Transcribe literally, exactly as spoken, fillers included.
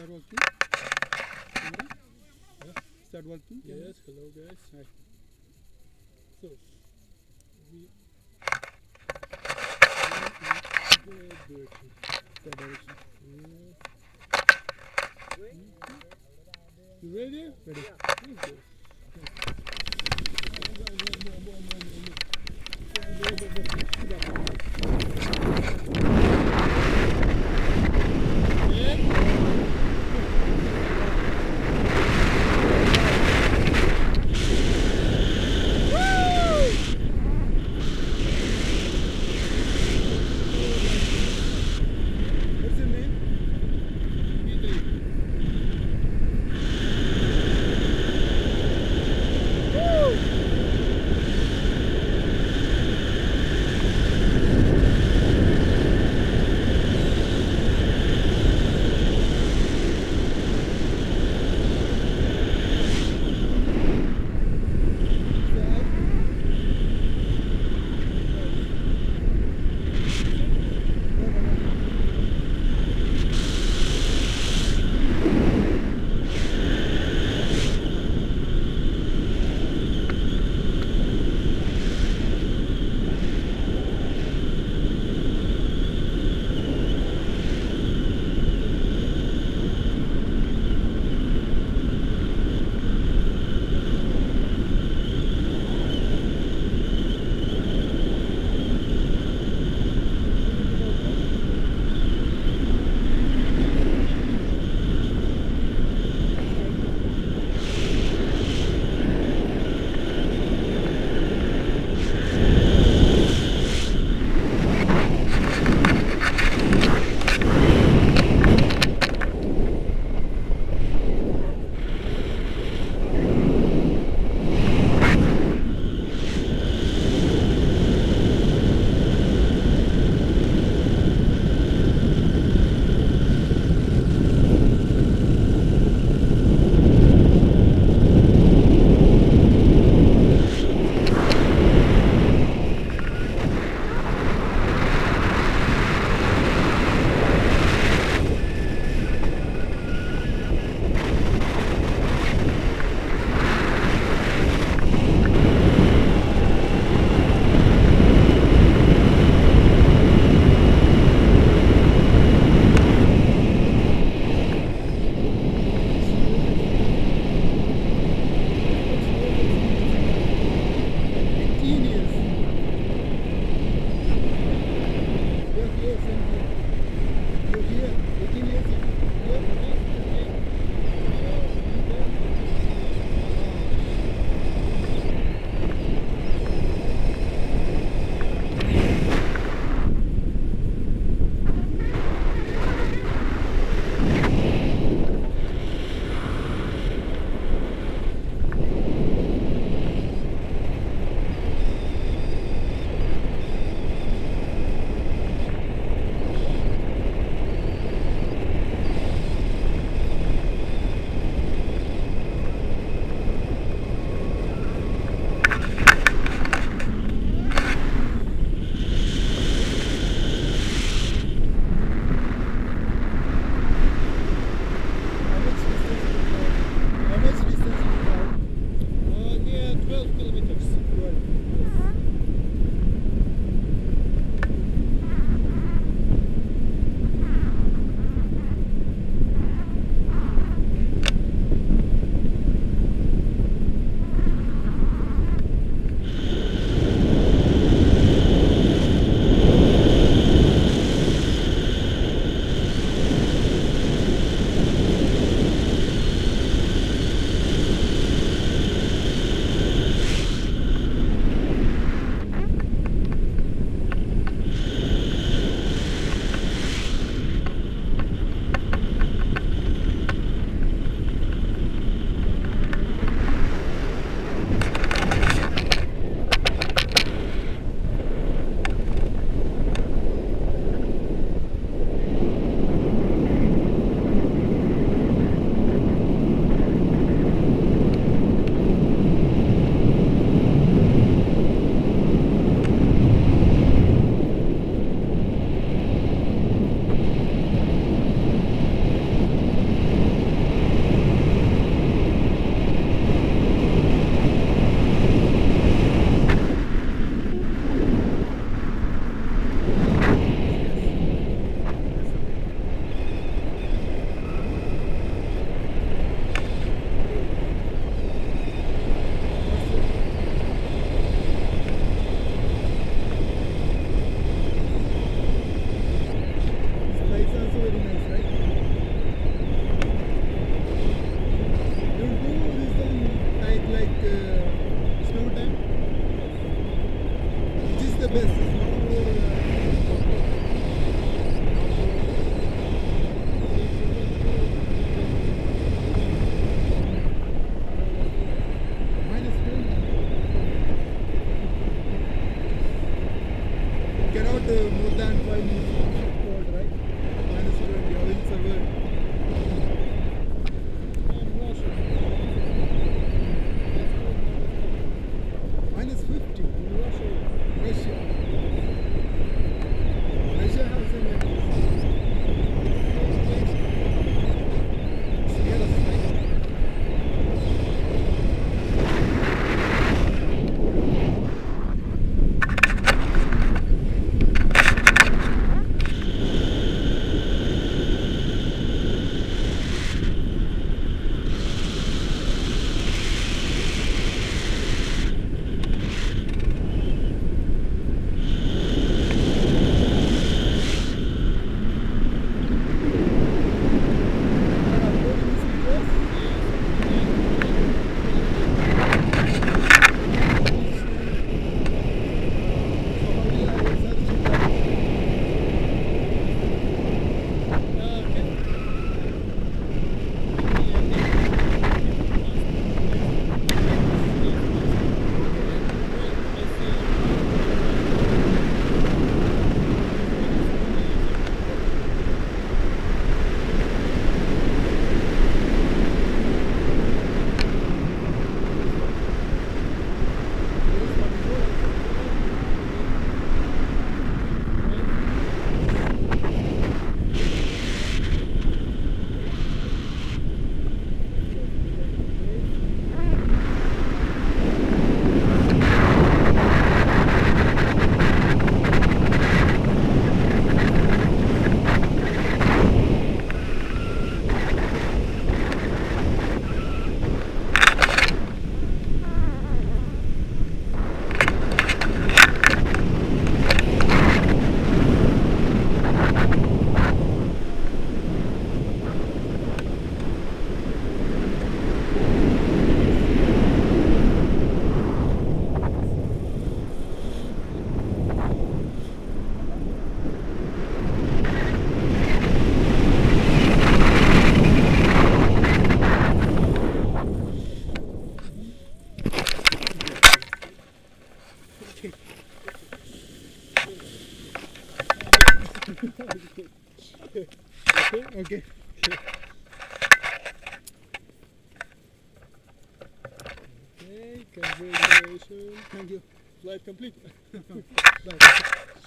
Start working. Yeah. Start working. Yes, hello guys. Hi. So we do the direction. You ready? Ready. Okay. Sure. Okay, congratulations. Thank you. Flight complete. Bye.